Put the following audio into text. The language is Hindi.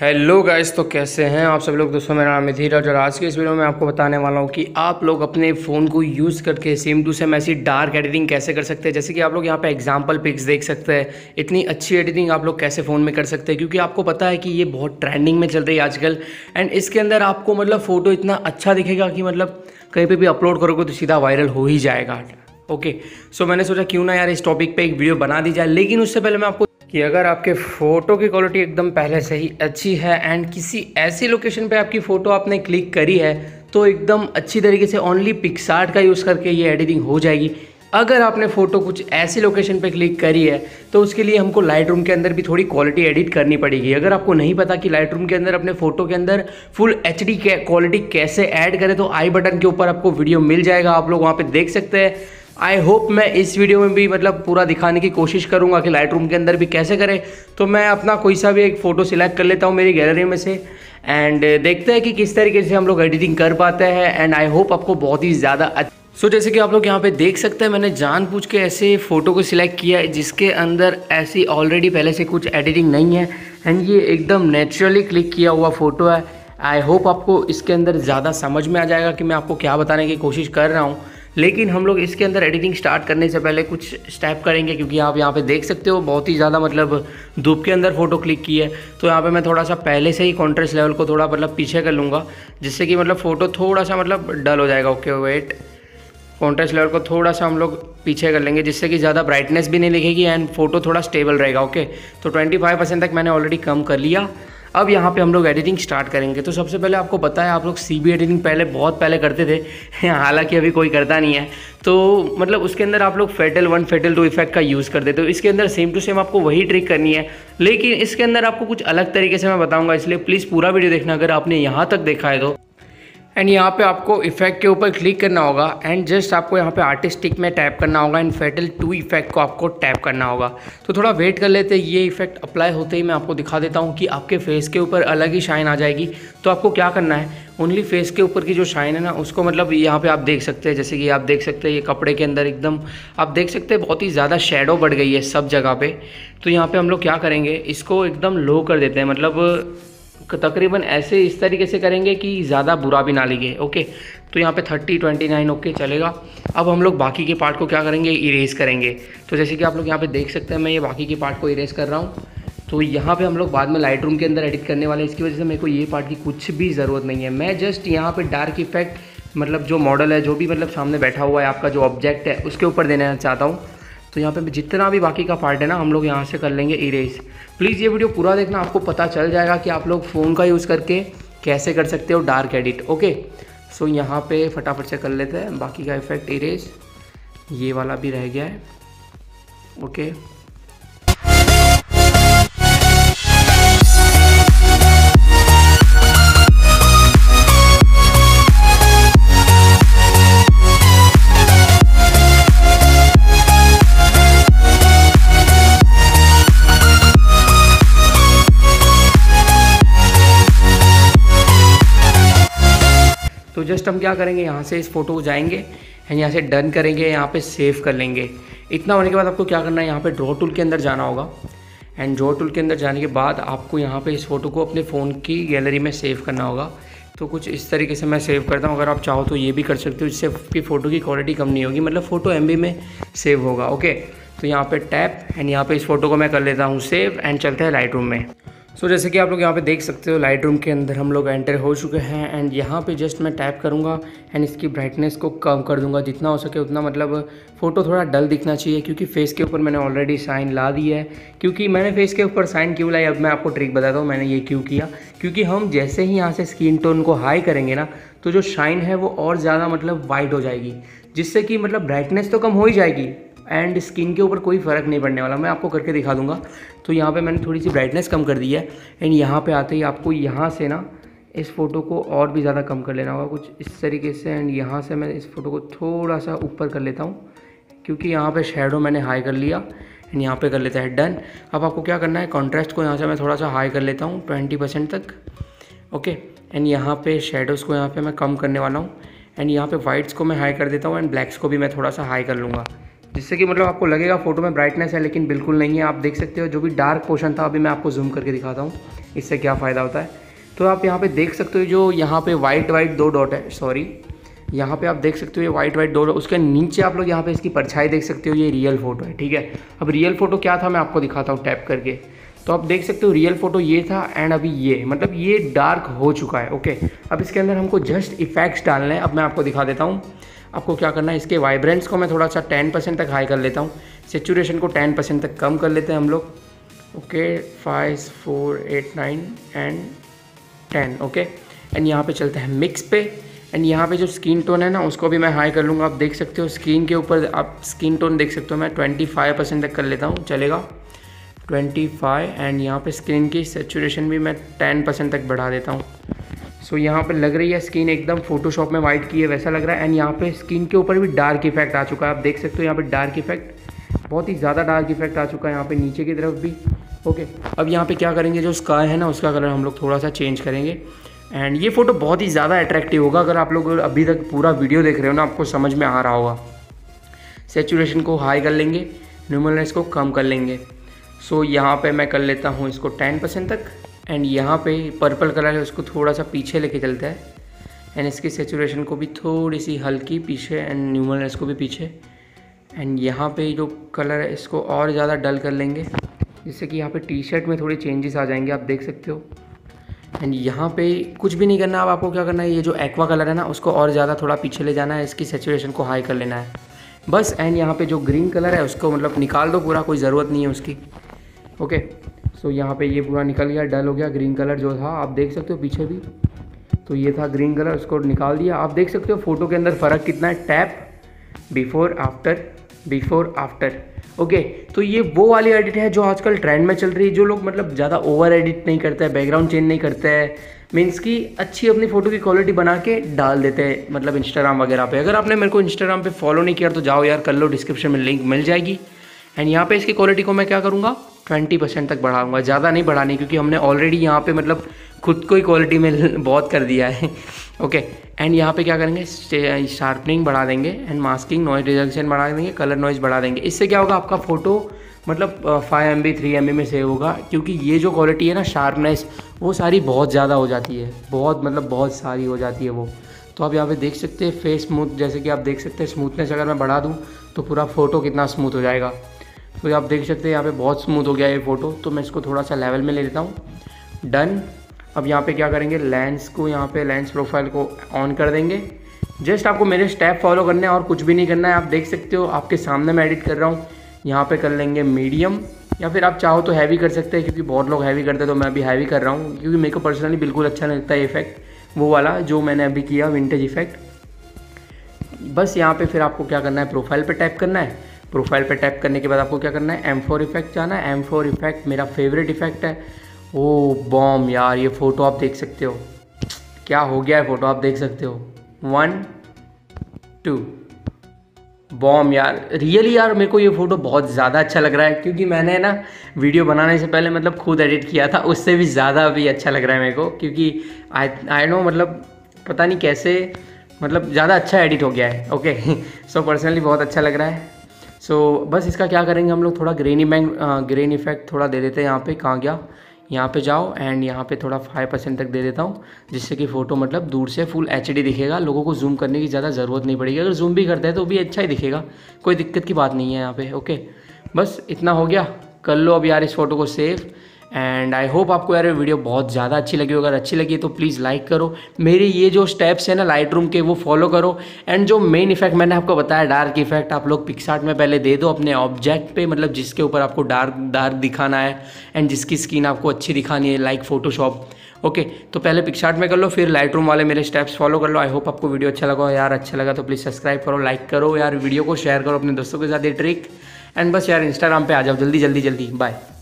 हेलो गाइस, तो कैसे हैं आप सब लोग। दोस्तों मेरा नाम है धीरज और आज के इस वीडियो में आपको बताने वाला हूं कि आप लोग अपने फ़ोन को यूज़ करके सेम टू सेम ऐसी डार्क एडिटिंग कैसे कर सकते हैं। जैसे कि आप लोग यहां पे एग्जांपल पिक्स देख सकते हैं, इतनी अच्छी एडिटिंग आप लोग कैसे फ़ोन में कर सकते हैं, क्योंकि आपको पता है कि ये बहुत ट्रेंडिंग में चल रही है आजकल। एंड इसके अंदर आपको मतलब फ़ोटो इतना अच्छा दिखेगा कि मतलब कहीं पर भी अपलोड करोगे तो सीधा वायरल हो ही जाएगा। ओके सो मैंने सोचा क्यों ना यार इस टॉपिक पर एक वीडियो बना दी जाए। लेकिन उससे पहले मैं आपको कि अगर आपके फ़ोटो की क्वालिटी एकदम पहले से ही अच्छी है एंड किसी ऐसी लोकेशन पे आपकी फ़ोटो आपने क्लिक करी है तो एकदम अच्छी तरीके से ओनली पिक्सार्ट का यूज़ करके ये एडिटिंग हो जाएगी। अगर आपने फ़ोटो कुछ ऐसी लोकेशन पे क्लिक करी है तो उसके लिए हमको लाइटरूम के अंदर भी थोड़ी क्वालिटी एडिट करनी पड़ेगी। अगर आपको नहीं पता कि लाइटरूम के अंदर अपने फ़ोटो के अंदर फुल एचडी क्वालिटी कैसे ऐड करें तो आई बटन के ऊपर आपको वीडियो मिल जाएगा, आप लोग वहाँ पर देख सकते हैं। आई होप मैं इस वीडियो में भी मतलब पूरा दिखाने की कोशिश करूंगा कि लाइटरूम के अंदर भी कैसे करें। तो मैं अपना कोई सा भी एक फ़ोटो सिलेक्ट कर लेता हूं मेरी गैलरी में से एंड देखते हैं कि किस तरीके से हम लोग एडिटिंग कर पाते हैं। एंड आई होप आपको बहुत ही ज़्यादा जैसे कि आप लोग यहाँ पे देख सकते हैं मैंने जानबूझ के ऐसे फ़ोटो को सिलेक्ट किया है जिसके अंदर ऐसी ऑलरेडी पहले से कुछ एडिटिंग नहीं है एंड ये एकदम नेचुरली क्लिक किया हुआ फ़ोटो है। आई होप आपको इसके अंदर ज़्यादा समझ में आ जाएगा कि मैं आपको क्या बताने की कोशिश कर रहा हूँ। लेकिन हम लोग इसके अंदर एडिटिंग स्टार्ट करने से पहले कुछ स्टेप करेंगे, क्योंकि आप यहाँ पे देख सकते हो बहुत ही ज़्यादा मतलब धूप के अंदर फ़ोटो क्लिक की है। तो यहाँ पे मैं थोड़ा सा पहले से ही कॉन्ट्रास्ट लेवल को थोड़ा मतलब पीछे कर लूँगा, जिससे कि मतलब फ़ोटो थोड़ा सा मतलब डल हो जाएगा। ओके वेट, कॉन्ट्रास्ट लेवल को थोड़ा सा हम लोग पीछे कर लेंगे जिससे कि ज़्यादा ब्राइटनेस भी नहीं दिखेगी एंड फ़ोटो थोड़ा स्टेबल रहेगा। ओके तो 25% तक मैंने ऑलरेडी कम कर लिया। अब यहाँ पे हम लोग एडिटिंग स्टार्ट करेंगे। तो सबसे पहले आपको पता है आप लोग सीबी एडिटिंग पहले बहुत पहले करते थे, हालांकि अभी कोई करता नहीं है। तो मतलब उसके अंदर आप लोग फेटल 1 फेटल 2 इफेक्ट का यूज़ करते थे। तो इसके अंदर सेम टू सेम आपको वही ट्रिक करनी है, लेकिन इसके अंदर आपको कुछ अलग तरीके से मैं बताऊँगा, इसलिए प्लीज़ पूरा वीडियो देखना अगर आपने यहाँ तक देखा है तो। एंड यहाँ पे आपको इफेक्ट के ऊपर क्लिक करना होगा एंड जस्ट आपको यहाँ पे आर्टिस्टिक में टैप करना होगा एंड फेटल 2 इफेक्ट को आपको टैप करना होगा। तो थोड़ा वेट कर लेते हैं, ये इफेक्ट अप्लाई होते ही मैं आपको दिखा देता हूँ कि आपके फेस के ऊपर अलग ही शाइन आ जाएगी। तो आपको क्या करना है, ओनली फेस के ऊपर की जो शाइन है ना उसको मतलब यहाँ पे आप देख सकते हैं, जैसे कि आप देख सकते हैं ये कपड़े के अंदर एकदम आप देख सकते हैं बहुत ही ज़्यादा शेडो बढ़ गई है सब जगह पे। तो यहाँ पे हम लोग क्या करेंगे, इसको एकदम लो कर देते हैं, मतलब तकरीबन ऐसे इस तरीके से करेंगे कि ज़्यादा बुरा भी ना लगे। ओके तो यहाँ पे 30, 29 ओके चलेगा। अब हम लोग बाकी के पार्ट को क्या करेंगे, इरेज़ करेंगे। तो जैसे कि आप लोग यहाँ पे देख सकते हैं मैं ये बाकी के पार्ट को इरेज़ कर रहा हूँ। तो यहाँ पे हम लोग बाद में लाइटरूम के अंदर एडिट करने वाले हैं, इसकी वजह से मेरे को ये पार्ट की कुछ भी ज़रूरत नहीं है। मैं जस्ट यहाँ पर डार्क इफेक्ट मतलब जो मॉडल है, जो भी मतलब सामने बैठा हुआ है आपका जो ऑब्जेक्ट है उसके ऊपर देना चाहता हूँ। तो यहाँ पे जितना भी बाकी का पार्ट है ना हम लोग यहाँ से कर लेंगे इरेज। प्लीज़ ये वीडियो पूरा देखना, आपको पता चल जाएगा कि आप लोग फ़ोन का यूज़ करके कैसे कर सकते हो डार्क एडिट। ओके सो यहाँ पे फटाफट से कर लेते हैं बाकी का इफेक्ट इरेज, ये वाला भी रह गया है। ओके तो जस्ट हम क्या करेंगे, यहाँ से इस फोटो को जाएंगे एंड यहाँ से डन करेंगे, यहाँ पे सेव कर लेंगे। इतना होने के बाद आपको क्या करना है, यहाँ पे ड्रॉ टूल के अंदर जाना होगा एंड ड्रॉ टूल के अंदर जाने के बाद आपको यहाँ पे इस फोटो को अपने फ़ोन की गैलरी में सेव करना होगा। तो कुछ इस तरीके से मैं सेव करता हूँ, अगर आप चाहो तो ये भी कर सकते हो, इससे आपकी फ़ोटो की क्वालिटी कम नहीं होगी, मतलब फ़ोटो MB में सेव होगा। ओके तो यहाँ पर टैप एंड यहाँ पर इस फोटो को मैं कर लेता हूँ सेव एंड चलते हैं लाइटरूम में। सो जैसे कि आप लोग यहाँ पे देख सकते हो लाइटरूम के अंदर हम लोग एंटर हो चुके हैं एंड यहाँ पे जस्ट मैं टैप करूँगा एंड इसकी ब्राइटनेस को कम कर दूँगा जितना हो सके उतना, मतलब फ़ोटो थोड़ा डल दिखना चाहिए क्योंकि फेस के ऊपर मैंने ऑलरेडी साइन ला दी है। क्योंकि मैंने फेस के ऊपर साइन क्यों लाई, अब मैं आपको ट्रिक बताता हूँ मैंने ये क्यों किया, क्योंकि हम जैसे ही यहाँ से स्किन टोन को हाई करेंगे ना तो जो शाइन है वो और ज़्यादा मतलब वाइड हो जाएगी, जिससे कि मतलब ब्राइटनेस तो कम हो ही जाएगी एंड स्किन के ऊपर कोई फ़र्क नहीं पड़ने वाला। मैं आपको करके दिखा दूंगा। तो यहाँ पे मैंने थोड़ी सी ब्राइटनेस कम कर दी है एंड यहाँ पे आते ही आपको यहाँ से ना इस फ़ोटो को और भी ज़्यादा कम कर लेना होगा कुछ इस तरीके से एंड यहाँ से मैं इस फ़ोटो को थोड़ा सा ऊपर कर लेता हूँ क्योंकि यहाँ पे शेडो मैंने हाई कर लिया एंड यहाँ पे कर लेता है डन। अब आपको क्या करना है, कॉन्ट्रास्ट को यहाँ से मैं थोड़ा सा हाई कर लेता हूँ 20% तक। ओके एंड यहाँ पर शेडोज़ को यहाँ पर मैं कम करने वाला हूँ एंड यहाँ पर वाइट्स को मैं हाई कर देता हूँ एंड ब्लैक्स को भी मैं थोड़ा सा हाई कर लूँगा। जिससे कि मतलब आपको लगेगा फोटो में ब्राइटनेस है लेकिन बिल्कुल नहीं है। आप देख सकते हो जो भी डार्क पोर्शन था, अभी मैं आपको जूम करके दिखाता हूँ इससे क्या फ़ायदा होता है। तो आप यहाँ पे देख सकते हो जो यहाँ पे वाइट दो डॉट है, सॉरी यहाँ पे आप देख सकते हो ये वाइट दो डॉट, उसके नीचे आप लोग यहाँ पे इसकी परछाई देख सकते हो, ये रियल फ़ोटो है। ठीक है, अब रियल फ़ोटो क्या था मैं आपको दिखाता हूँ टैप करके। तो आप देख सकते हो रियल फ़ोटो ये था एंड अभी ये मतलब ये डार्क हो चुका है। ओके, अब इसके अंदर हमको जस्ट इफेक्ट्स डालने हैं। अब मैं आपको दिखा देता हूँ आपको क्या करना है। इसके वाइब्रेंस को मैं थोड़ा सा 10% तक हाई कर लेता हूँ, सेचुरेशन को 10% तक कम कर लेते हैं हम लोग। Okay 5 4 8 9 and 10। ओके एंड यहाँ पे चलते हैं मिक्स पे, एंड यहाँ पे जो स्किन टोन है ना उसको भी मैं हाई कर लूँगा। आप देख सकते हो स्क्रीन के ऊपर आप स्किन टोन देख सकते हो, मैं 25% तक कर लेता हूँ, चलेगा 25। एंड यहाँ पे स्क्रीन की सेचुरेशन भी मैं 10% तक बढ़ा देता हूँ। सो यहाँ पे लग रही है स्किन एकदम फोटोशॉप में वाइट की है वैसा लग रहा है। एंड यहाँ पे स्किन के ऊपर भी डार्क इफेक्ट आ चुका है, आप देख सकते हो यहाँ पे डार्क इफेक्ट, बहुत ही ज़्यादा डार्क इफेक्ट आ चुका है यहाँ पे नीचे की तरफ भी। ओके, अब यहाँ पे क्या करेंगे जो स्काई है ना उसका कलर हम लोग थोड़ा सा चेंज करेंगे। एंड ये फ़ोटो बहुत ही ज़्यादा अट्रैक्टिव होगा अगर आप लोग अभी तक पूरा वीडियो देख रहे हो ना, आपको समझ में आ रहा होगा। सेचुरेशन को हाई कर लेंगे, ल्यूमिनेंस को कम कर लेंगे। सो यहाँ पर मैं कर लेता हूँ इसको 10% तक। एंड यहाँ पे पर्पल कलर है उसको थोड़ा सा पीछे लेके चलता है, एंड इसकी सेचुरेशन को भी थोड़ी सी हल्की पीछे, एंड न्यूमल्स को भी पीछे। एंड यहाँ पे जो कलर है इसको और ज़्यादा डल कर लेंगे, जिससे कि यहाँ पे टी शर्ट में थोड़े चेंजेस आ जाएंगे, आप देख सकते हो। एंड यहाँ पे कुछ भी नहीं करना, अब आपको क्या करना है ये जो एक्वा कलर है ना उसको और ज़्यादा थोड़ा पीछे ले जाना है, इसकी सेचुरेशन को हाई कर लेना है बस। एंड यहाँ पर जो ग्रीन कलर है उसको मतलब निकाल दो पूरा, कोई ज़रूरत नहीं है उसकी। ओके सो यहाँ पे ये पूरा निकल गया, डल हो गया ग्रीन कलर जो था, आप देख सकते हो पीछे भी। तो ये था ग्रीन कलर, उसको निकाल दिया। आप देख सकते हो फ़ोटो के अंदर फ़र्क कितना है, tap before after before after. Okay, तो ये वो वाली एडिट है जो आजकल ट्रेंड में चल रही है, जो लोग मतलब ज़्यादा ओवर एडिट नहीं करते हैं, बैकग्राउंड चेंज नहीं करते हैं, मीन्स कि अच्छी अपनी फ़ोटो की क्वालिटी बना के डाल देते हैं मतलब इंस्टाग्राम वगैरह पे। अगर आपने मेरे को इंस्टाग्राम पे फॉलो नहीं किया तो जाओ यार कर लो, डिस्क्रिप्शन में लिंक मिल जाएगी। एंड यहाँ पे इसकी क्वालिटी को मैं क्या करूँगा 20% तक बढ़ाऊंगा, ज़्यादा नहीं बढ़ाने, क्योंकि हमने ऑलरेडी यहाँ पे मतलब खुद को ही क्वालिटी में बहुत कर दिया है। ओके एंड यहाँ पे क्या करेंगे शार्पनिंग बढ़ा देंगे, एंड मास्किंग, नॉइज रिडक्शन बढ़ा देंगे, कलर नॉइज बढ़ा देंगे। इससे क्या होगा आपका फ़ोटो मतलब 5 MB 3 MB में सेव होगा, क्योंकि ये जो क्वालिटी है ना शार्पनेस वो सारी बहुत ज़्यादा हो जाती है, बहुत मतलब बहुत सारी हो जाती है वो। तो आप यहाँ पे देख सकते हैं फेस स्मूथ, जैसे कि आप देख सकते हैं स्मूथनेस अगर मैं बढ़ा दूँ तो पूरा फ़ोटो कितना स्मूथ हो जाएगा। तो आप देख सकते हैं यहाँ पे बहुत स्मूथ हो गया ये फ़ोटो। तो मैं इसको थोड़ा सा लेवल में ले लेता हूँ, डन। अब यहाँ पे क्या करेंगे लेंस को, यहाँ पे लेंस प्रोफाइल को ऑन कर देंगे। जस्ट आपको मेरे स्टेप फॉलो करने हैं और कुछ भी नहीं करना है। आप देख सकते हो आपके सामने मैं एडिट कर रहा हूँ, यहाँ पे कर लेंगे मीडियम, या फिर आप चाहो तो हैवी कर सकते हैं, क्योंकि बहुत लोग हैवी करते हैं तो मैं अभी हैवी कर रहा हूँ, क्योंकि मेरे को पर्सनली बिल्कुल अच्छा नहीं लगता है इफेक्ट वो वाला जो मैंने अभी किया विंटेज इफेक्ट। बस यहाँ पर फिर आपको क्या करना है प्रोफाइल पर टैप करना है। प्रोफाइल पे टैप करने के बाद आपको क्या करना है M4 इफेक्ट जाना है। M4 इफेक्ट मेरा फेवरेट इफेक्ट है। ओ बॉम यार, ये फ़ोटो आप देख सकते हो क्या हो गया है, फ़ोटो आप देख सकते हो 1 2 बॉम यार। रियली यार मेरे को ये फ़ोटो बहुत ज़्यादा अच्छा लग रहा है, क्योंकि मैंने ना वीडियो बनाने से पहले मतलब खुद एडिट किया था, उससे भी ज़्यादा अभी अच्छा लग रहा है मेरे को, क्योंकि आई नो मतलब पता नहीं कैसे मतलब ज़्यादा अच्छा एडिट हो गया है। ओके सो पर्सनली बहुत अच्छा लग रहा है। सो बस इसका क्या करेंगे हम लोग थोड़ा ग्रेन इफेक्ट थोड़ा दे देते हैं। यहाँ पे कहाँ गया, यहाँ पे जाओ एंड यहाँ पे थोड़ा 5% तक दे देता हूँ, जिससे कि फ़ोटो मतलब दूर से फुल HD दिखेगा, लोगों को जूम करने की ज़्यादा ज़रूरत नहीं पड़ेगी। अगर जूम भी करते हैं तो भी अच्छा ही दिखेगा, कोई दिक्कत की बात नहीं है यहाँ पे। ओके बस इतना हो गया, कर लो अब यार इस फोटो को सेव। एंड आई होप आपको यार ये वीडियो बहुत ज़्यादा अच्छी लगी हो, अगर अच्छी लगी तो प्लीज़ लाइक करो। मेरे ये जो स्टेप्स हैं ना लाइटरूम के वो फॉलो करो, एंड जो मेन इफेक्ट मैंने आपको बताया डार्क इफेक्ट आप लोग पिक्सार्ट में पहले दे दो अपने ऑब्जेक्ट पे, मतलब जिसके ऊपर आपको डार्क दिखाना है एंड जिसकी स्किन आपको अच्छी दिखानी है लाइक फोटोशॉप। ओके तो पहले पिक्सार्ट में कर लो, फिर लाइटरूम वाले मेरे स्टेप्स फॉलो कर लो। आई होप आपको वीडियो अच्छा लगा यार, अच्छा लगा तो प्लीज़ सब्सक्राइब करो, लाइक करो यार, वीडियो को शेयर करो अपने दोस्तों के साथ ये ट्रिक। एंड बस यार इंस्टाग्राम पर आ जाओ जल्दी जल्दी बाय।